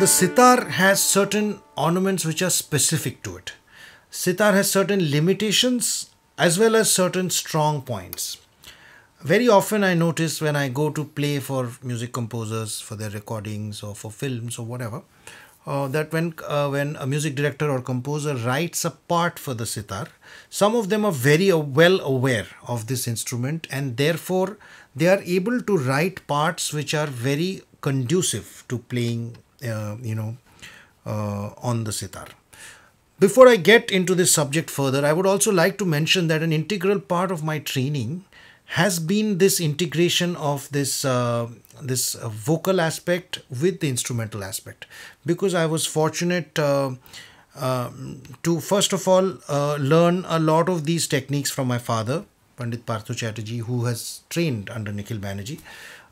The sitar has certain ornaments which are specific to it. Sitar has certain limitations as well as certain strong points. Very often I notice when I go to play for music composers, for their recordings or for films or whatever, that when a music director or composer writes a part for the sitar, some of them are very well aware of this instrument, and therefore they are able to write parts which are very conducive to playing on the sitar. Before I get into this subject further, I would also like to mention that an integral part of my training has been this integration of this vocal aspect with the instrumental aspect, because I was fortunate to first of all learn a lot of these techniques from my father, Pandit Partho Chatterjee, who has trained under Nikhil Banerjee,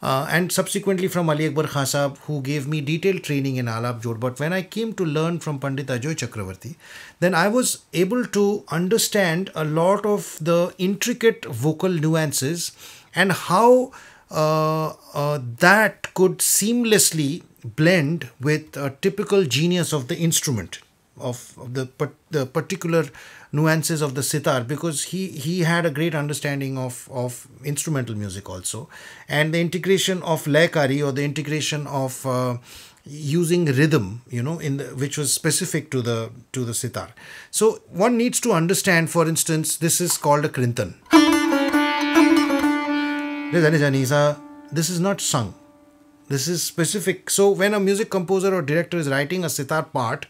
and subsequently from Ali Akbar Khan Sahib, who gave me detailed training in Alap Jod. But when I came to learn from Pandit Ajoy Chakravarti, then I was able to understand a lot of the intricate vocal nuances and how that could seamlessly blend with a typical genius of the instrument, of the particular nuances of the sitar, because he had a great understanding of instrumental music also, and the integration of laikari, or the integration of using rhythm, which was specific to the sitar. So one needs to understand, for instance, this is called a krintan. This is not sung. This is specific. So when a music composer or director is writing a sitar part,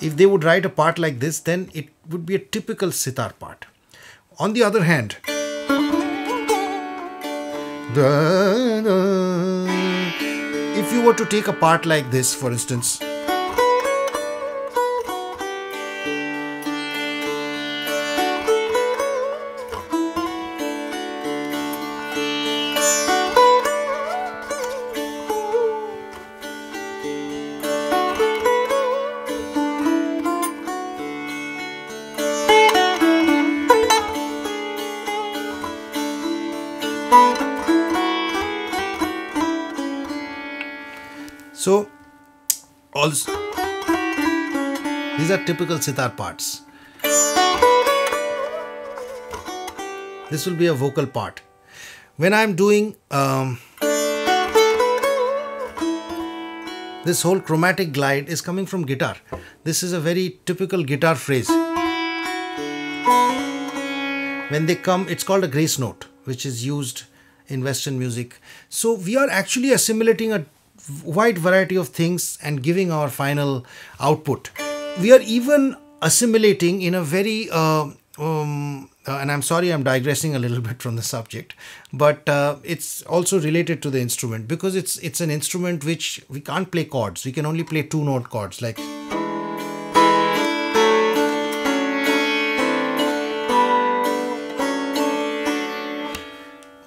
if they would write a part like this, then it would be a typical sitar part. On the other hand, if you were to take a part like this, for instance, so also these are typical sitar parts. This will be a vocal part. When I'm doing this whole chromatic glide is coming from guitar. This is a very typical guitar phrase. When they come, it's called a grace note, which is used in Western music. So we are actually assimilating a wide variety of things and giving our final output. We are even assimilating in a very and I'm sorry, I'm digressing a little bit from the subject, but it's also related to the instrument, because it's an instrument which we can't play chords. We can only play two note chords, like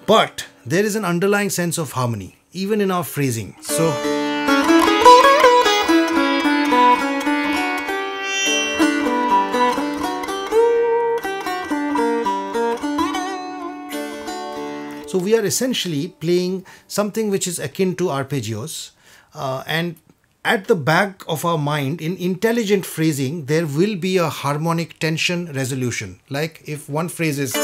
but there is an underlying sense of harmony, even in our phrasing. So we are essentially playing something which is akin to arpeggios, and at the back of our mind, in intelligent phrasing, there will be a harmonic tension resolution. Like if one phrase is,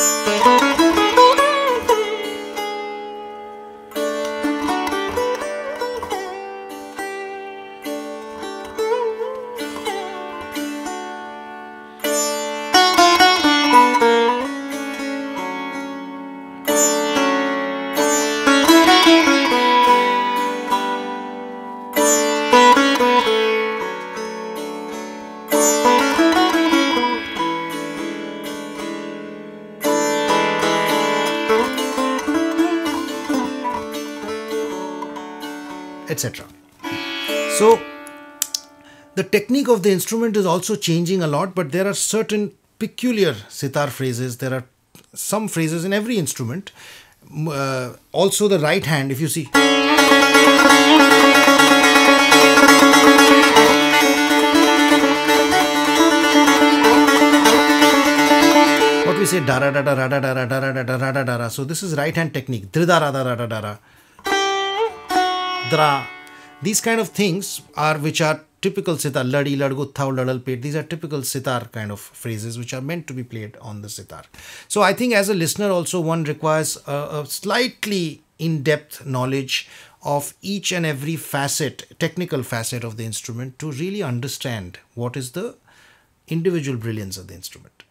etc. So the technique of the instrument is also changing a lot, but there are certain peculiar sitar phrases. There are some phrases in every instrument. Also the right hand, if you see, we say dara da da da da da da da da da da. So this is right hand technique. Dridara da da da da da. Dra. These kind of things are which are typical sitar. Ladi, ladgu, thau, ladal, pet. These are typical sitar kind of phrases which are meant to be played on the sitar. So I think as a listener also one requires a slightly in-depth knowledge of each and every facet, technical facet of the instrument to really understand what is the individual brilliance of the instrument.